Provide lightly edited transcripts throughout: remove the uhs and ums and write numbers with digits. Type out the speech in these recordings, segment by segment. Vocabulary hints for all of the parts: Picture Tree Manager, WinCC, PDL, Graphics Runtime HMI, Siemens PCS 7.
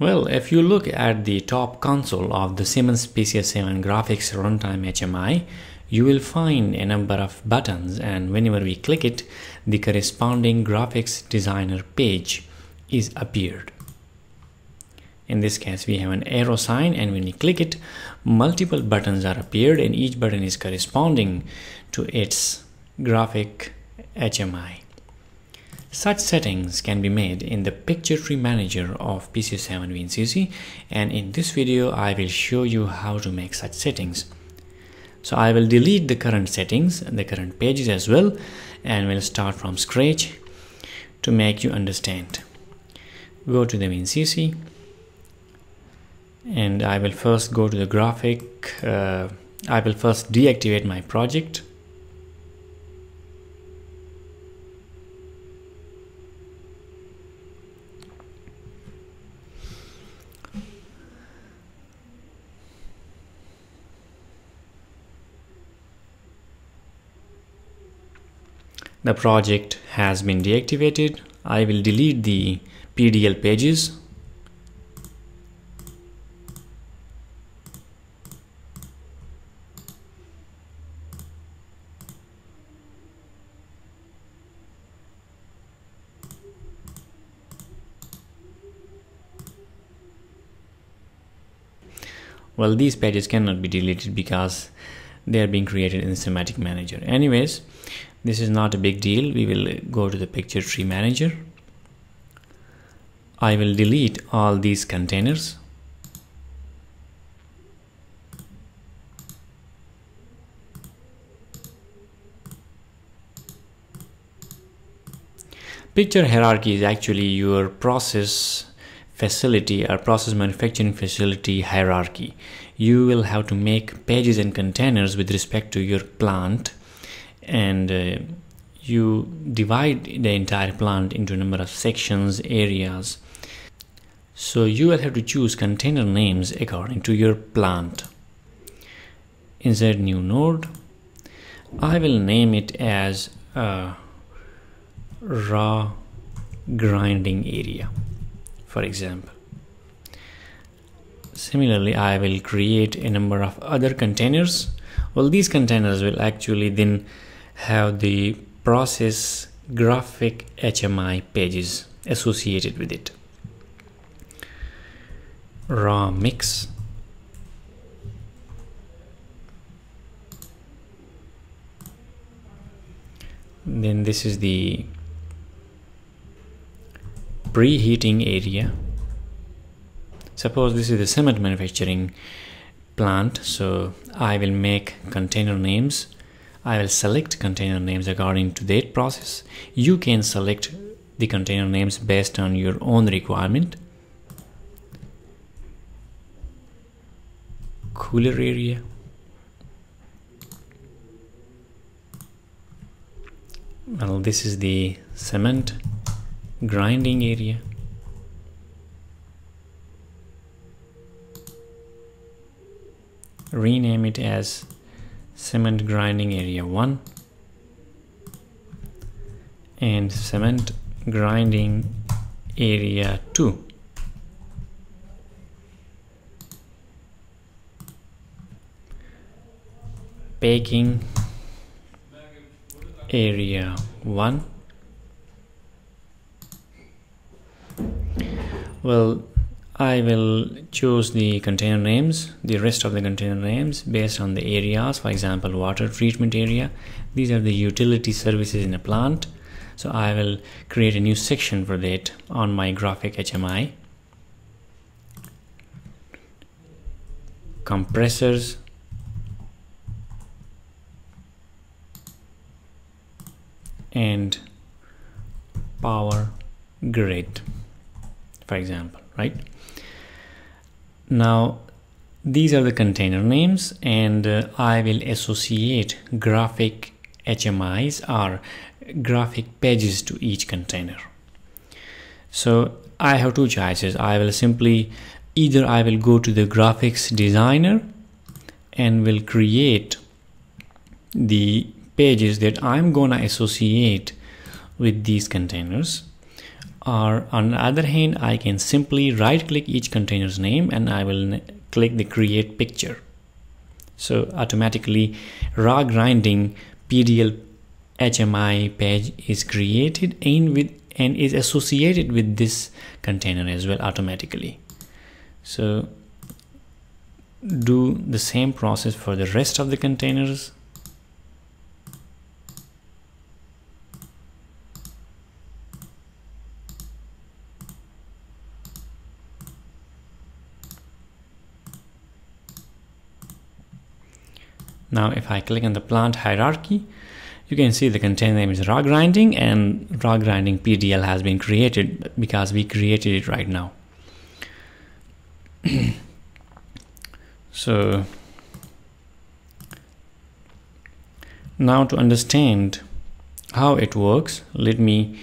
Well, if you look at the top console of the Siemens PCS 7 Graphics Runtime HMI, you will find a number of buttons, and whenever we click it, the corresponding graphics designer page is appeared. In this case, we have an arrow sign, and when you click it, multiple buttons are appeared, and each button is corresponding to its graphic HMI. Such settings can be made in the Picture Tree Manager of PCS 7 WinCC, and in this video, I will show you how to make such settings. So I will delete the current settings and the current pages as well, and we'll start from scratch to make you understand. Go to the WinCC, and I will first go to the graphic. I will first deactivate my project. The project has been deactivated. I will delete the PDL pages. Well, these pages cannot be deleted because they are being created in the Semantic Manager. Anyways, this is not a big deal. We will go to the Picture Tree Manager. I will delete all these containers. Picture hierarchy is actually your process facility or process manufacturing facility hierarchy. You will have to make pages and containers with respect to your plant, and you divide the entire plant into a number of sections, areas. So you will have to choose container names according to your plant. Insert new node. I will name it as raw grinding area, for example. Similarly, I will create a number of other containers. Well, these containers will actually then have the process graphic HMI pages associated with it. Raw mix. Then this is the preheating area. Suppose this is the cement manufacturing plant, so I will make container names. I will select container names according to that process. You can select the container names based on your own requirement. Cooler area. Well, this is the cement grinding area. Rename it as cement grinding area 1 and cement grinding area 2. Baking area 1. Well, I will choose the container names, the rest of the container names based on the areas. For example, water treatment area. These are the utility services in a plant. So I will create a new section for that on my graphic HMI. Compressors. And power grid, for example, right? Now, these are the container names, and I will associate graphic HMIs or graphic pages to each container. So I have two choices. I will simply, either I will go to the graphics designer and will create the pages that I'm gonna associate with these containers, Or on the other hand, I can simply right click each container's name and I will click the create picture. So automatically raw grinding PDL HMI page is created and is associated with this container as well automatically. So do the same process for the rest of the containers. Now if I click on the plant hierarchy, you can see the container name is raw grinding and raw grinding PDL has been created because we created it right now. So now to understand how it works, let me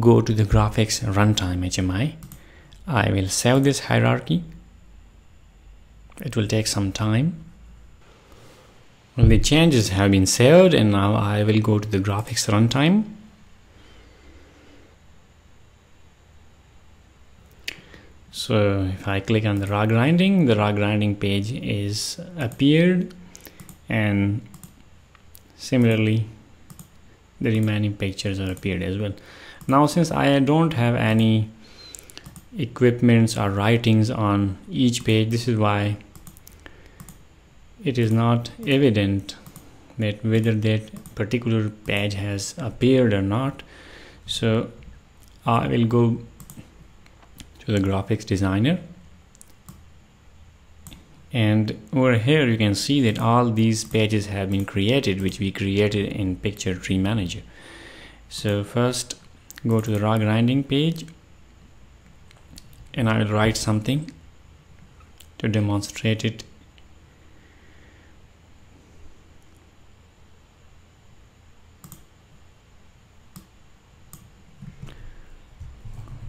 go to the Graphics Runtime HMI. I will save this hierarchy. It will take some time. The changes have been saved and now I will go to the Graphics Runtime. So if I click on the raw grinding page is appeared, and similarly the remaining pictures are appeared as well. Now since I don't have any equipments or writings on each page, this is why it is not evident that whether that particular page has appeared or not. So I will go to the graphics designer, and over here you can see that all these pages have been created, which we created in Picture Tree Manager. So first go to the raw grinding page and I will write something to demonstrate it.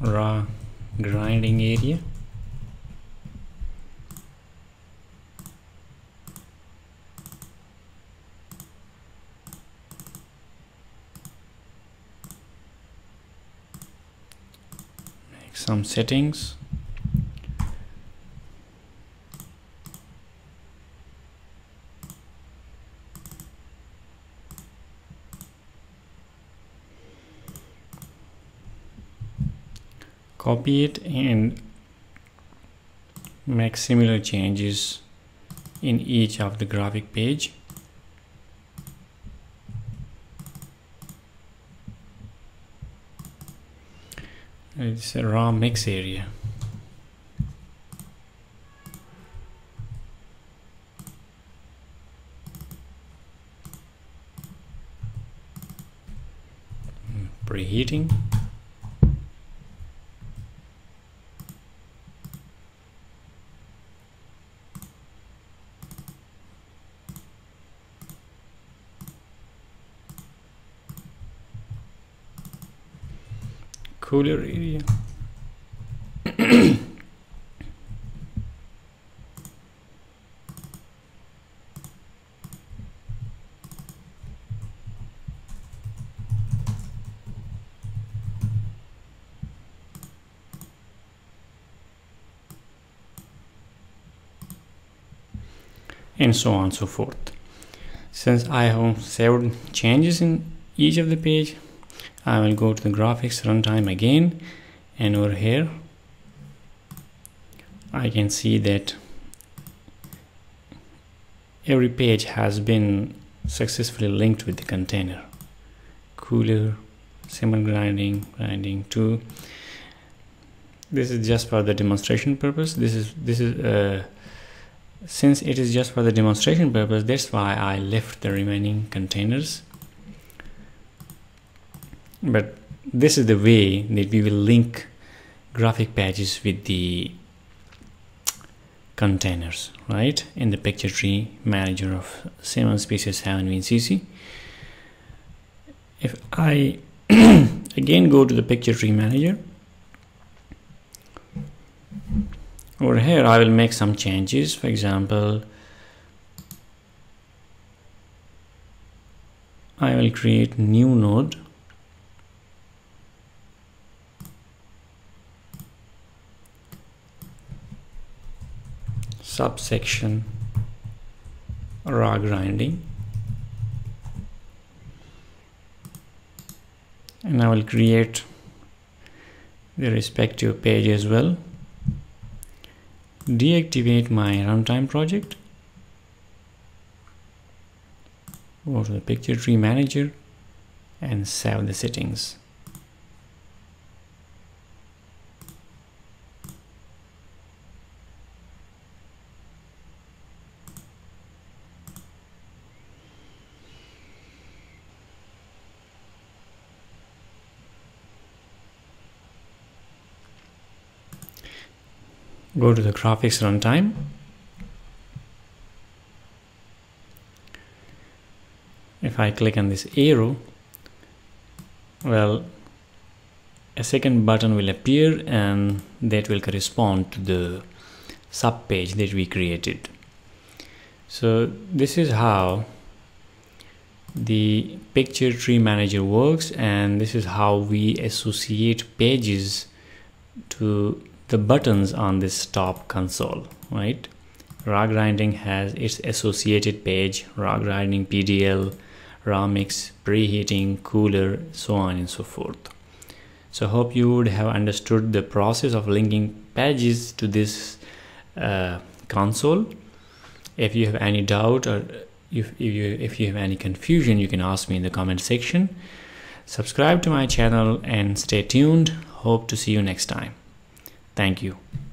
Raw grinding area, make some settings. Copy it and make similar changes in each of the graphic page. It's a raw mix area. Preheating. Cooler area. And so on and so forth. Since I have saved changes in each of the page, I will go to the graphics runtime again, and over here I can see that every page has been successfully linked with the container. Cooler, simmer grinding, grinding 2. This is just for the demonstration purpose. Since it is just for the demonstration purpose, that's why I left the remaining containers. But this is the way that we will link graphic pages with the containers, right? In the Picture Tree Manager of Siemens PCS 7 WinCC. If I again go to the Picture Tree Manager, over here I will make some changes. For example, I will create new node. subsection raw grinding, and I will create the respective page as well. Deactivate my runtime project. Go to the Picture Tree Manager and save the settings. Go to the Graphics Runtime . If I click on this arrow, well, a second button will appear and that will correspond to the sub page that we created. So this is how the Picture Tree Manager works, and this is how we associate pages to the buttons on this top console, right? Raw grinding has its associated page, raw grinding, PDL, raw mix, preheating, cooler, so on and so forth. So hope you would have understood the process of linking pages to this console. If you have any doubt or if you have any confusion, you can ask me in the comment section. Subscribe to my channel and stay tuned. Hope to see you next time. Thank you.